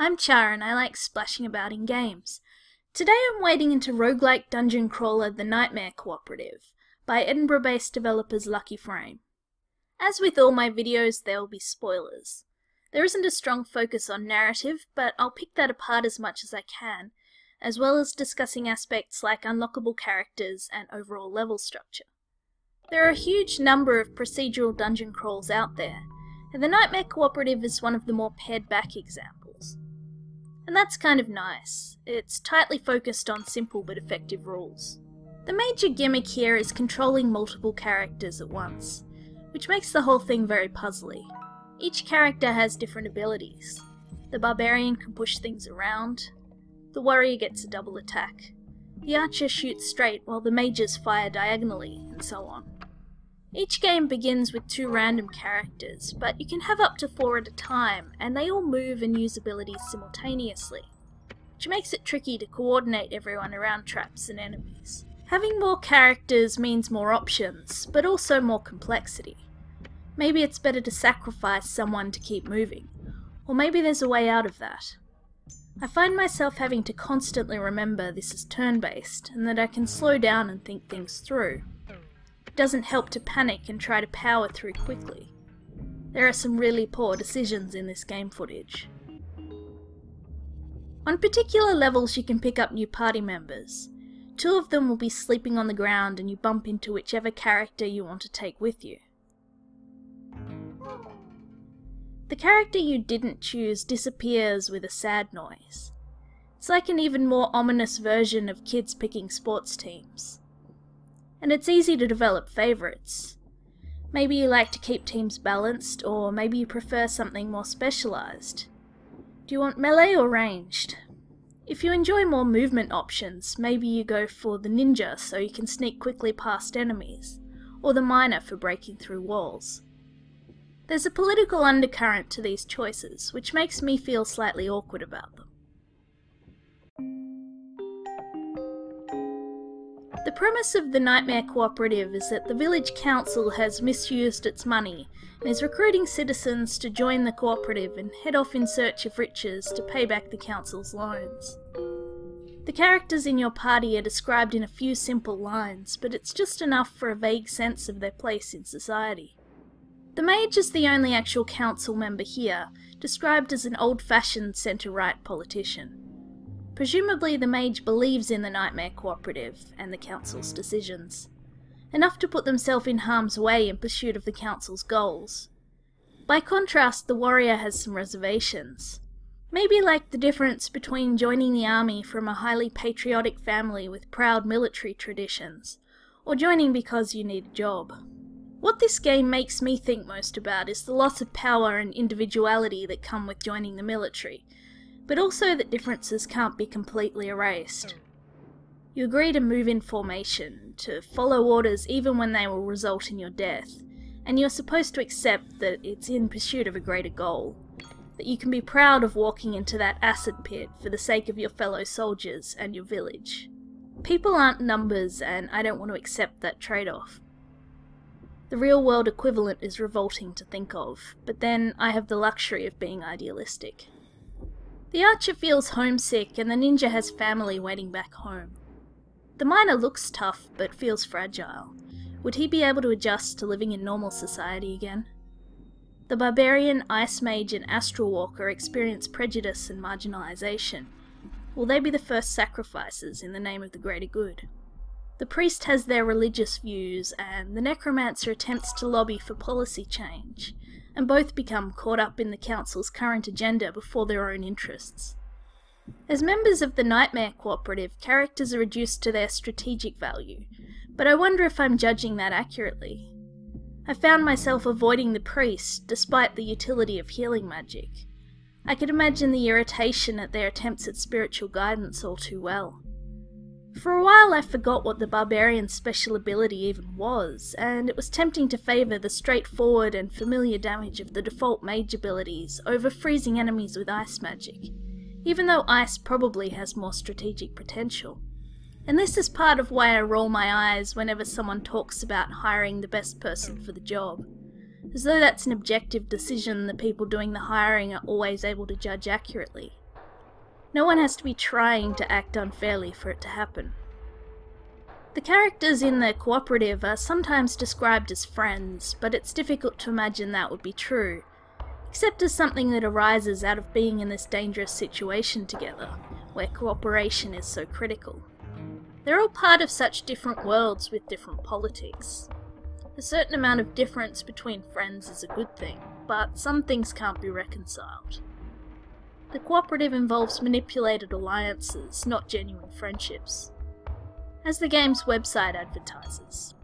I'm Chara and I like splashing about in games. Today I'm wading into roguelike dungeon crawler The Nightmare Cooperative by Edinburgh-based developers Lucky Frame. As with all my videos, there will be spoilers. There isn't a strong focus on narrative, but I'll pick that apart as much as I can, as well as discussing aspects like unlockable characters and overall level structure. There are a huge number of procedural dungeon crawls out there, and The Nightmare Cooperative is one of the more pared-back examples. And that's kind of nice. It's tightly focused on simple but effective rules. The major gimmick here is controlling multiple characters at once, which makes the whole thing very puzzly. Each character has different abilities. The barbarian can push things around, the warrior gets a double attack, the archer shoots straight while the mages fire diagonally, and so on. Each game begins with two random characters, but you can have up to four at a time, and they all move and use abilities simultaneously, which makes it tricky to coordinate everyone around traps and enemies. Having more characters means more options, but also more complexity. Maybe it's better to sacrifice someone to keep moving, or maybe there's a way out of that. I find myself having to constantly remember this is turn-based, and that I can slow down and think things through. Doesn't help to panic and try to power through quickly. There are some really poor decisions in this game footage. On particular levels you can pick up new party members. Two of them will be sleeping on the ground and you bump into whichever character you want to take with you. The character you didn't choose disappears with a sad noise. It's like an even more ominous version of kids picking sports teams. And it's easy to develop favourites. Maybe you like to keep teams balanced, or maybe you prefer something more specialised. Do you want melee or ranged? If you enjoy more movement options, maybe you go for the ninja so you can sneak quickly past enemies, or the miner for breaking through walls. There's a political undercurrent to these choices, which makes me feel slightly awkward about them. The premise of The Nightmare Cooperative is that the village council has misused its money and is recruiting citizens to join the cooperative and head off in search of riches to pay back the council's loans. The characters in your party are described in a few simple lines, but it's just enough for a vague sense of their place in society. The mage is the only actual council member here, described as an old-fashioned centre-right politician. Presumably the mage believes in the Nightmare Cooperative and the council's decisions, enough to put themselves in harm's way in pursuit of the council's goals. By contrast, the warrior has some reservations. Maybe like the difference between joining the army from a highly patriotic family with proud military traditions, or joining because you need a job. What this game makes me think most about is the loss of power and individuality that come with joining the military, but also that differences can't be completely erased. You agree to move in formation, to follow orders even when they will result in your death, and you're supposed to accept that it's in pursuit of a greater goal, that you can be proud of walking into that acid pit for the sake of your fellow soldiers and your village. People aren't numbers, and I don't want to accept that trade-off. The real-world equivalent is revolting to think of, but then I have the luxury of being idealistic. The archer feels homesick and the ninja has family waiting back home. The miner looks tough but feels fragile. Would he be able to adjust to living in normal society again? The barbarian, ice mage and astral walker experience prejudice and marginalisation. Will they be the first sacrifices in the name of the greater good? The priest has their religious views and the necromancer attempts to lobby for policy change, and both become caught up in the council's current agenda before their own interests. As members of the Nightmare Cooperative, characters are reduced to their strategic value, but I wonder if I'm judging that accurately. I found myself avoiding the priest, despite the utility of healing magic. I could imagine the irritation at their attempts at spiritual guidance all too well. For a while I forgot what the barbarian's special ability even was, and it was tempting to favour the straightforward and familiar damage of the default mage abilities over freezing enemies with ice magic, even though ice probably has more strategic potential. And this is part of why I roll my eyes whenever someone talks about hiring the best person for the job, as though that's an objective decision the people doing the hiring are always able to judge accurately. No one has to be trying to act unfairly for it to happen. The characters in the cooperative are sometimes described as friends, but it's difficult to imagine that would be true, except as something that arises out of being in this dangerous situation together, where cooperation is so critical. They're all part of such different worlds with different politics. A certain amount of difference between friends is a good thing, but some things can't be reconciled. The cooperative involves manipulated alliances, not genuine friendships, as the game's website advertises.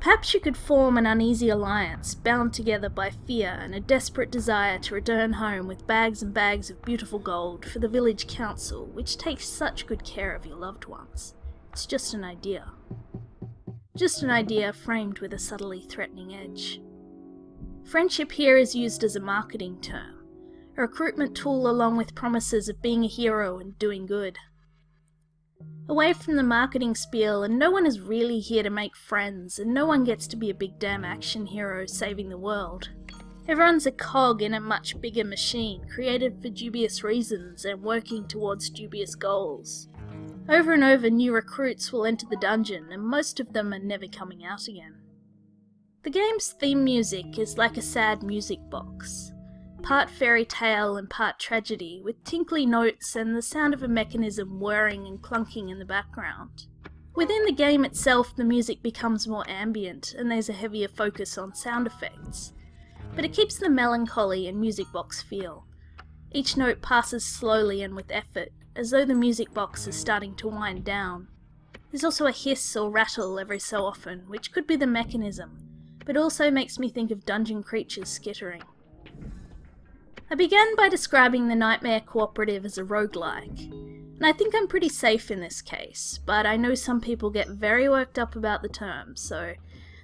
Perhaps you could form an uneasy alliance, bound together by fear and a desperate desire to return home with bags and bags of beautiful gold for the village council, which takes such good care of your loved ones. It's just an idea. Just an idea framed with a subtly threatening edge. Friendship here is used as a marketing term, a recruitment tool along with promises of being a hero and doing good. Away from the marketing spiel, and no one is really here to make friends, and no one gets to be a big damn action hero saving the world. Everyone's a cog in a much bigger machine, created for dubious reasons and working towards dubious goals. Over and over, new recruits will enter the dungeon, and most of them are never coming out again. The game's theme music is like a sad music box. Part fairy tale and part tragedy, with tinkly notes and the sound of a mechanism whirring and clunking in the background. Within the game itself, the music becomes more ambient, and there's a heavier focus on sound effects, but it keeps the melancholy and music box feel. Each note passes slowly and with effort, as though the music box is starting to wind down. There's also a hiss or rattle every so often, which could be the mechanism, but also makes me think of dungeon creatures skittering. I began by describing the Nightmare Cooperative as a roguelike, and I think I'm pretty safe in this case, but I know some people get very worked up about the term, so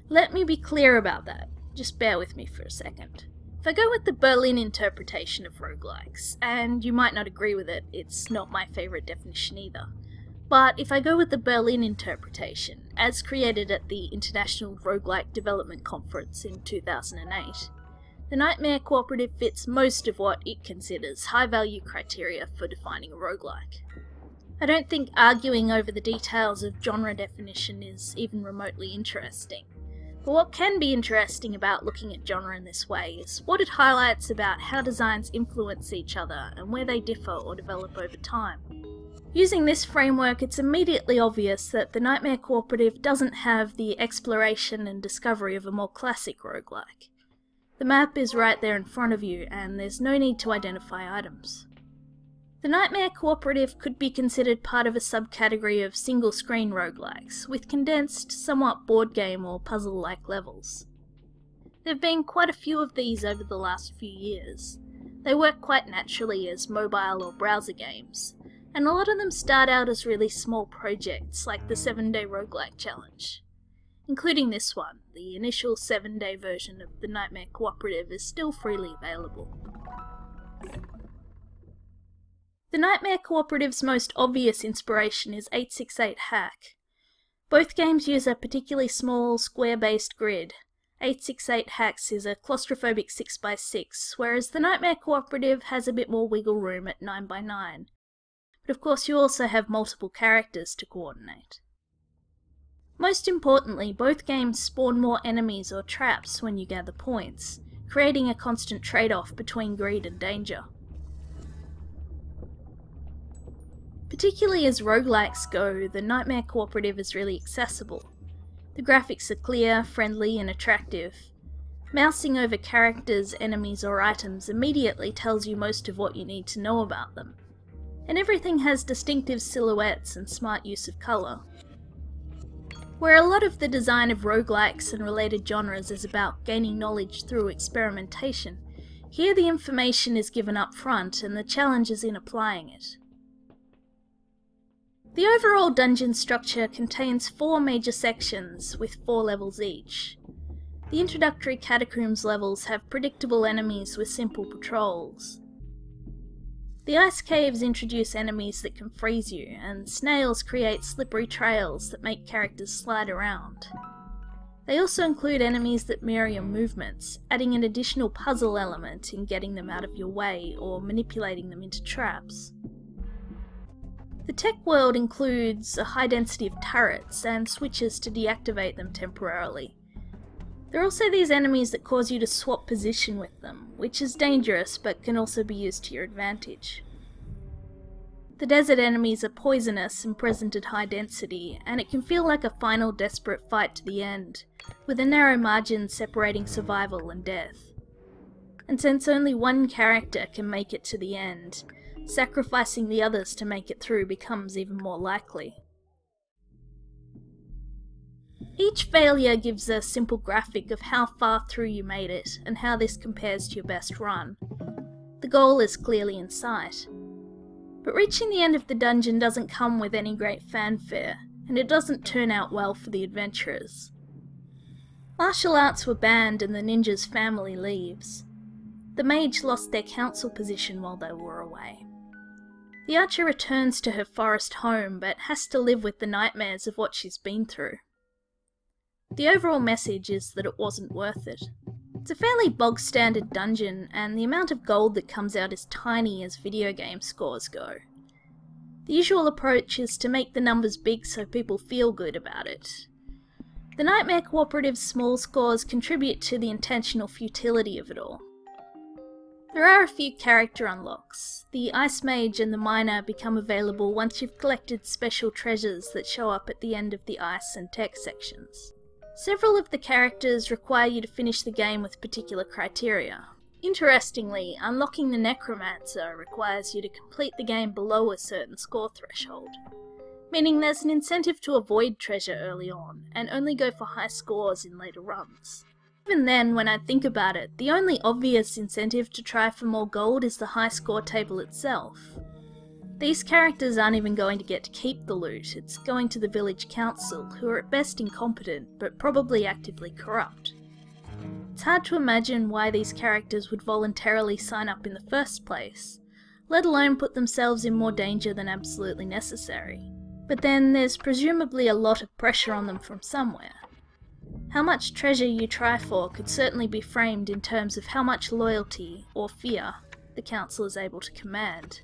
let me be clear about that. Just bear with me for a second. If I go with the Berlin interpretation of roguelikes, and you might not agree with it, it's not my favourite definition either, but if I go with the Berlin interpretation, as created at the International Roguelike Development Conference in 2008, the Nightmare Cooperative fits most of what it considers high-value criteria for defining a roguelike. I don't think arguing over the details of genre definition is even remotely interesting, but what can be interesting about looking at genre in this way is what it highlights about how designs influence each other and where they differ or develop over time. Using this framework, it's immediately obvious that the Nightmare Cooperative doesn't have the exploration and discovery of a more classic roguelike. The map is right there in front of you, and there's no need to identify items. The Nightmare Cooperative could be considered part of a subcategory of single-screen roguelikes, with condensed, somewhat board game or puzzle-like levels. There have been quite a few of these over the last few years. They work quite naturally as mobile or browser games, and a lot of them start out as really small projects, like the 7-Day Roguelike Challenge. Including this one, the initial 7-day version of the Nightmare Cooperative is still freely available. The Nightmare Cooperative's most obvious inspiration is 868-HACK. Both games use a particularly small, square-based grid. 868-HACK's is a claustrophobic 6x6, whereas the Nightmare Cooperative has a bit more wiggle room at 9x9. But of course you also have multiple characters to coordinate. Most importantly, both games spawn more enemies or traps when you gather points, creating a constant trade-off between greed and danger. Particularly as roguelikes go, the Nightmare Cooperative is really accessible. The graphics are clear, friendly, and attractive. Mousing over characters, enemies, or items immediately tells you most of what you need to know about them. And everything has distinctive silhouettes and smart use of colour. Where a lot of the design of roguelikes and related genres is about gaining knowledge through experimentation, here the information is given up front and the challenge is in applying it. The overall dungeon structure contains 4 major sections with 4 levels each. The introductory catacombs levels have predictable enemies with simple patrols. The ice caves introduce enemies that can freeze you, and snails create slippery trails that make characters slide around. They also include enemies that mirror your movements, adding an additional puzzle element in getting them out of your way or manipulating them into traps. The tech world includes a high density of turrets and switches to deactivate them temporarily. There are also these enemies that cause you to swap position with them, which is dangerous but can also be used to your advantage. The desert enemies are poisonous and present at high density, and it can feel like a final desperate fight to the end, with a narrow margin separating survival and death. And since only one character can make it to the end, sacrificing the others to make it through becomes even more likely. Each failure gives a simple graphic of how far through you made it, and how this compares to your best run. The goal is clearly in sight. But reaching the end of the dungeon doesn't come with any great fanfare, and it doesn't turn out well for the adventurers. Martial arts were banned and the ninja's family leaves. The mage lost their council position while they were away. The archer returns to her forest home, but has to live with the nightmares of what she's been through. The overall message is that it wasn't worth it. It's a fairly bog-standard dungeon, and the amount of gold that comes out is tiny as video game scores go. The usual approach is to make the numbers big so people feel good about it. The Nightmare Cooperative's small scores contribute to the intentional futility of it all. There are a few character unlocks. The Ice Mage and the Miner become available once you've collected special treasures that show up at the end of the Ice and Tech sections. Several of the characters require you to finish the game with particular criteria. Interestingly, unlocking the Necromancer requires you to complete the game below a certain score threshold, meaning there's an incentive to avoid treasure early on, and only go for high scores in later runs. Even then, when I think about it, the only obvious incentive to try for more gold is the high score table itself. These characters aren't even going to get to keep the loot, it's going to the village council, who are at best incompetent, but probably actively corrupt. It's hard to imagine why these characters would voluntarily sign up in the first place, let alone put themselves in more danger than absolutely necessary. But then there's presumably a lot of pressure on them from somewhere. How much treasure you try for could certainly be framed in terms of how much loyalty, or fear, the council is able to command.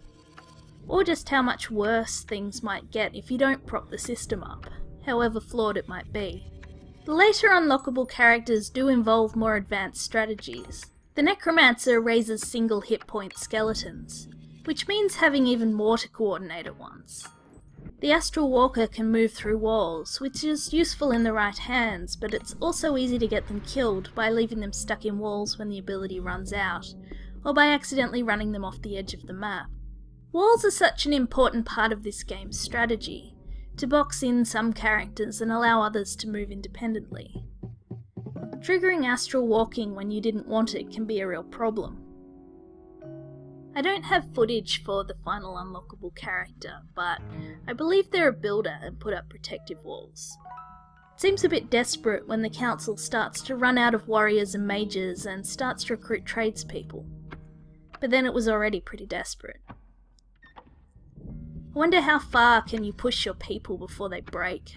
Or just how much worse things might get if you don't prop the system up, however flawed it might be. The later unlockable characters do involve more advanced strategies. The Necromancer raises single hit point skeletons, which means having even more to coordinate at once. The Astral Walker can move through walls, which is useful in the right hands, but it's also easy to get them killed by leaving them stuck in walls when the ability runs out, or by accidentally running them off the edge of the map. Walls are such an important part of this game's strategy, to box in some characters and allow others to move independently. Triggering astral walking when you didn't want it can be a real problem. I don't have footage for the final unlockable character, but I believe they're a builder and put up protective walls. It seems a bit desperate when the council starts to run out of warriors and mages and starts to recruit tradespeople, but then it was already pretty desperate. I wonder how far can you push your people before they break.